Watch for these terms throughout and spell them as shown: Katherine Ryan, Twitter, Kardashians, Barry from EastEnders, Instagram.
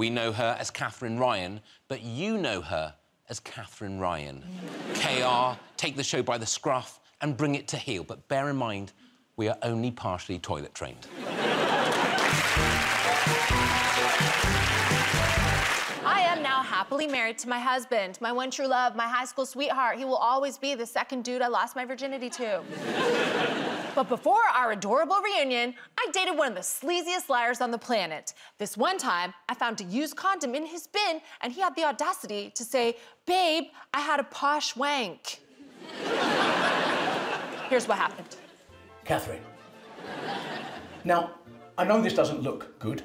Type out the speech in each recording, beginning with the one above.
We know her as Katherine Ryan, but you know her as Katherine Ryan. KR, take the show by the scruff and bring it to heel. But bear in mind, we are only partially toilet trained. I am now happily married to my husband, my one true love, my high school sweetheart. He will always be the second dude I lost my virginity to. But before our adorable reunion, I dated one of the sleaziest liars on the planet. This one time, I found a used condom in his bin, and he had the audacity to say, "Babe, I had a posh wank." Here's what happened. Katherine. Now, I know this doesn't look good,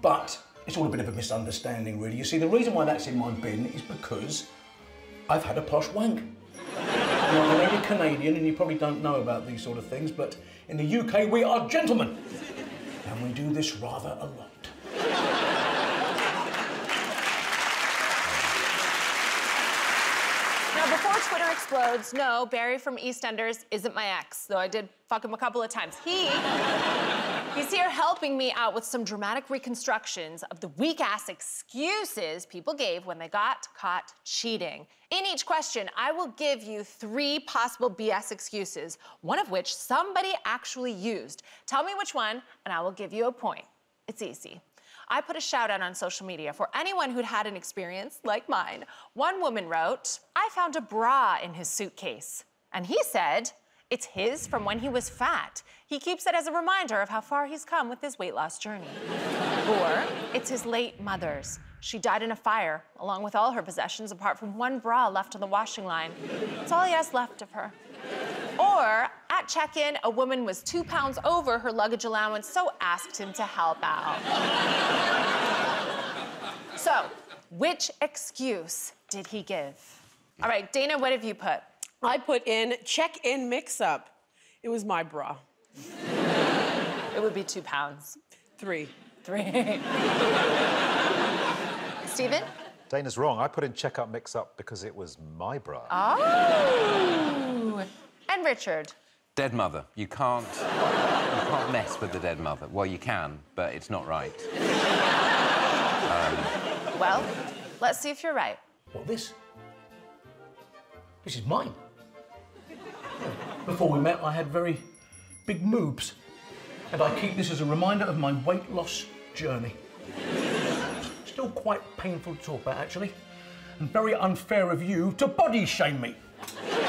but it's all a bit of a misunderstanding, really. You see, the reason why that's in my bin is because I've had a posh wank. Now, I know you're Canadian and you probably don't know about these sort of things, but in the UK, we are gentlemen. And we do this rather a lot. Now, before Twitter explodes, no, Barry from EastEnders isn't my ex, though I did fuck him a couple of times. He's here helping me out with some dramatic reconstructions of the weak-ass excuses people gave when they got caught cheating. In each question, I will give you 3 possible BS excuses, one of which somebody actually used. Tell me which one, and I will give you a point. It's easy. I put a shout-out on social media for anyone who'd had an experience like mine. One woman wrote, "I found a bra in his suitcase." And he said, "It's his from when he was fat. He keeps it as a reminder of how far he's come with his weight loss journey." Or, "It's his late mother's. She died in a fire, along with all her possessions, apart from one bra left on the washing line. It's all he has left of her." Or, at check-in, a woman was 2 pounds over her luggage allowance, so asked him to help out. So, which excuse did he give? All right, Dana, what have you put? I put in check-in mix-up. It was my bra. It would be 2 pounds. 3. 3. Stephen? Dana's wrong. I put in check-up mix-up because it was my bra. Oh! And Richard? Dead mother. You can't mess with the dead mother. Well, you can, but it's not right. Well, let's see if you're right. What, this? This is mine. Before we met, I had very big moobs, and I keep this as a reminder of my weight loss journey. Still quite painful to talk about, actually, and very unfair of you to body shame me. Yeah.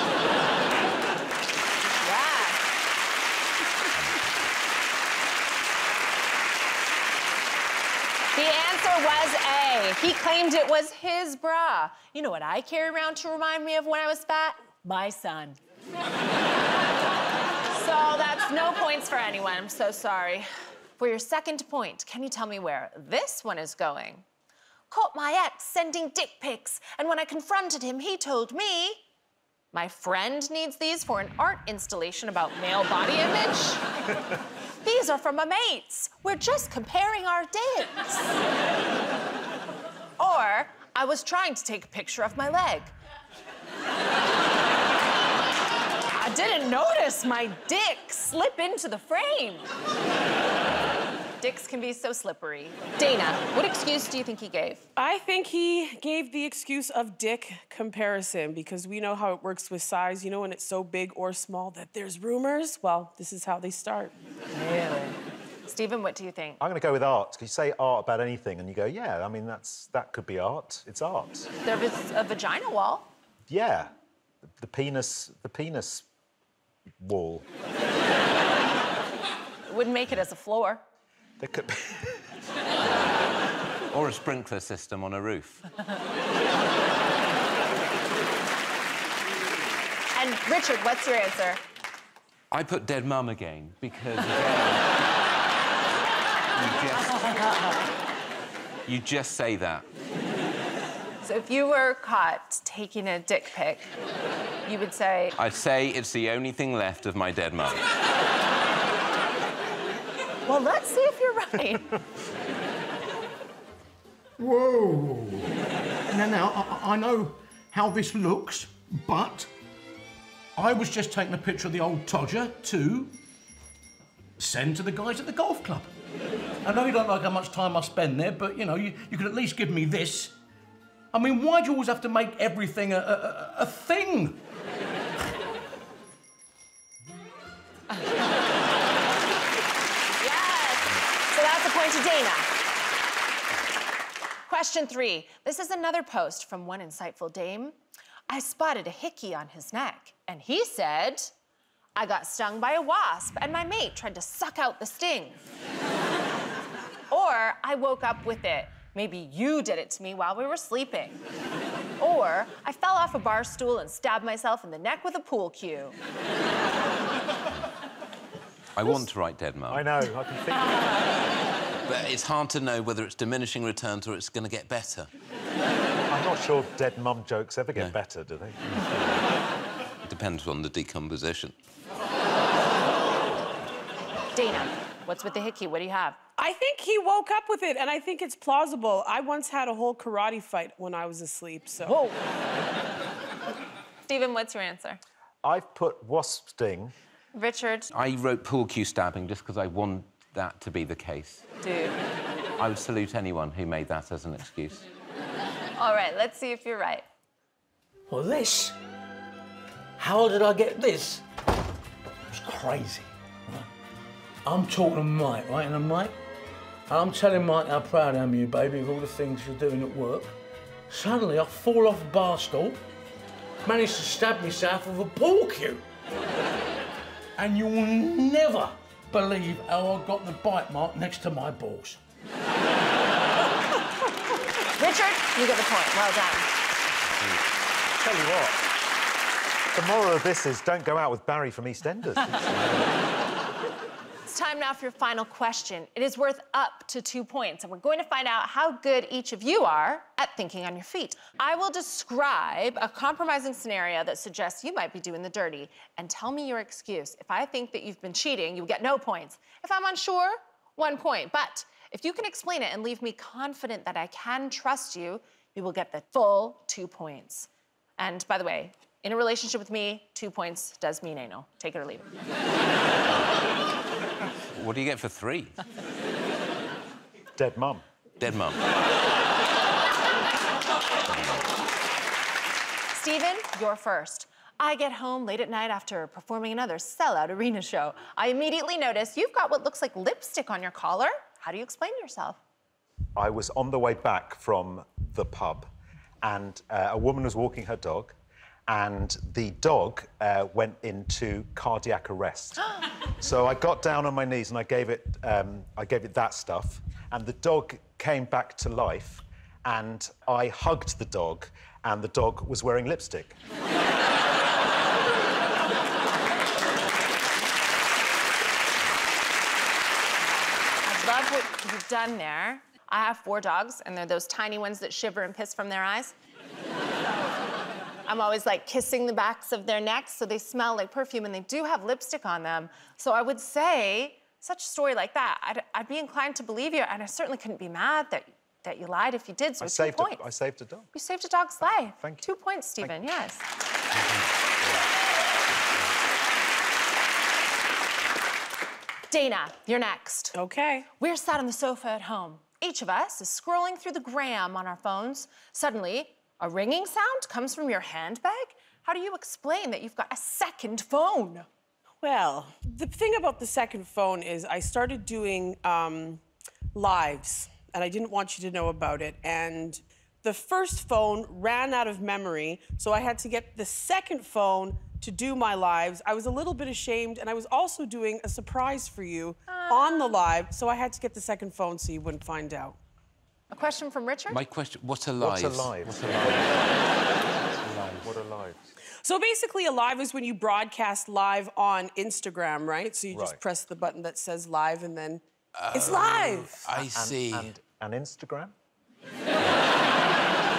The answer was A. He claimed it was his bra. You know what I carry around to remind me of when I was fat? My son. So that's no points for anyone. I'm so sorry. For your second point, can you tell me where this one is going? Caught my ex sending dick pics, and when I confronted him, he told me, "My friend needs these for an art installation about male body image. These are from my mates. We're just comparing our dicks." Or, "I was trying to take a picture of my leg. I didn't notice my dick slip into the frame." Dicks can be so slippery. Dana, what excuse do you think he gave? I think he gave the excuse of dick comparison, because we know how it works with size. You know when it's so big or small that there's rumors? Well, this is how they start. Really? Stephen, what do you think? I'm going to go with art. Because you say art about anything and you go, yeah, I mean, that could be art. It's art. There was a vagina wall. Yeah. The penis wall. Wouldn't make it as a floor. There could be... Or a sprinkler system on a roof. And, Richard, what's your answer? I put dead mum again, because... you just say that. So if you were caught taking a dick pic, you would say... I'd say it's the only thing left of my dead mum. Well, let's see if you're right. Whoa. Now, I know how this looks, but I was just taking a picture of the old Todger to send to the guys at the golf club. I know you don't like how much time I spend there, but, you know, you could at least give me this. I mean, why do you always have to make everything a thing? Yes. So that's a point to Dana. Question three. This is another post from one insightful dame. I spotted a hickey on his neck, and he said, I got stung by a wasp, and my mate tried to suck out the sting. Or, I woke up with it. Maybe you did it to me while we were sleeping. Or, I fell off a bar stool and stabbed myself in the neck with a pool cue. I want to write dead mum. I know, I can think of that. But it's hard to know whether it's diminishing returns or it's going to get better. I'm not sure dead mum jokes ever get better, do they? It depends on the decomposition. Dana, what's with the hickey? What do you have? I think he woke up with it, and I think it's plausible. I once had a whole karate fight when I was asleep, so... Whoa! Stephen, what's your answer? I've put wasp sting. Richard? I wrote pool cue stabbing just because I want that to be the case. Dude. I would salute anyone who made that as an excuse. All right, let's see if you're right. Well, this? How did I get this? It's crazy. I'm talking to Mike, right? And I'm Mike. I'm telling Mike how proud I am of you, baby, of all the things you're doing at work. Suddenly, I fall off a bar stool, manage to stab myself with a pool cue. And you'll never believe how I got the bite mark next to my balls. Richard, you get the point. Well done. Tell you what, the moral of this is don't go out with Barry from EastEnders. It's time now for your final question. It is worth up to 2 points, and we're going to find out how good each of you are at thinking on your feet. I will describe a compromising scenario that suggests you might be doing the dirty, and tell me your excuse. If I think that you've been cheating, you'll get no points. If I'm unsure, 1 point. But if you can explain it and leave me confident that I can trust you, you will get the full 2 points. And by the way, in a relationship with me, 2 points does mean anal. Take it or leave it. What do you get for 3? Dead mum. Dead mum. Stephen, you're first. I get home late at night after performing another sellout arena show. I immediately notice you've got what looks like lipstick on your collar. How do you explain yourself? I was on the way back from the pub, and a woman was walking her dog, and the dog went into cardiac arrest. So I got down on my knees and I gave it that stuff, and the dog came back to life, and I hugged the dog, and the dog was wearing lipstick. I love what you've done there. I have 4 dogs, and they're those tiny ones that shiver and piss from their eyes. I'm always, like, kissing the backs of their necks so they smell like perfume, and they do have lipstick on them. So I would say, such a story like that, I'd be inclined to believe you, and I certainly couldn't be mad that you lied if you did, so 2 points. I saved a dog. You saved a dog's life. Thank you. 2 points, Stephen, yes. Dana, you're next. OK. We're sat on the sofa at home. Each of us is scrolling through the gram on our phones. Suddenly, a ringing sound comes from your handbag? How do you explain that you've got a second phone? Well, the thing about the second phone is I started doing lives, and I didn't want you to know about it. And the first phone ran out of memory, so I had to get the second phone to do my lives. I was a little bit ashamed, and I was also doing a surprise for you on the live, so I had to get the second phone so you wouldn't find out. A question from Richard? My question, what are lives? What are lives? What are lives? What are lives? So basically, a live is when you broadcast live on Instagram, right? So you just press the button that says live, and then it's live! I see. And Instagram?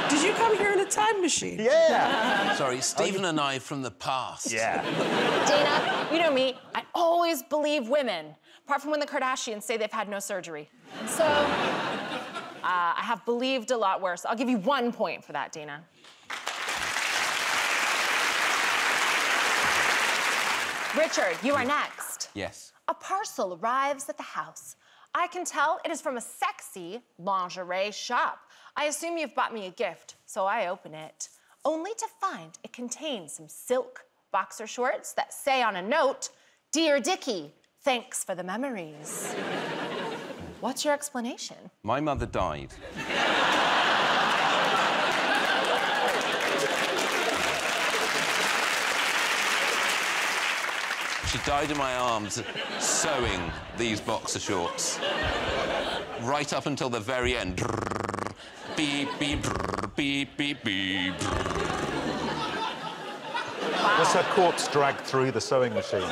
Did you come here in a time machine? Yeah! Sorry, Stephen and I from the past. Yeah. Dana, you know me, I always believe women, apart from when the Kardashians say they've had no surgery. So... I have believed a lot worse. I'll give you 1 point for that, Dana. Richard, you are next. Yes. A parcel arrives at the house. I can tell it is from a sexy lingerie shop. I assume you've bought me a gift, so I open it, only to find it contains some silk boxer shorts that say on a note, "Dear Dickie, thanks for the memories." What's your explanation? My mother died. She died in my arms, sewing these boxer shorts. Right up until the very end. Beep, beep, beep, beep, beep. Wow. Was her corpse dragged through the sewing machine?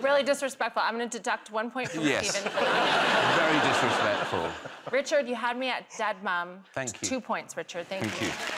Really disrespectful. I'm going to deduct 1 point from Stephen. Very disrespectful. Richard, you had me at dead mum. Thank you. 2 points, Richard. Thank you.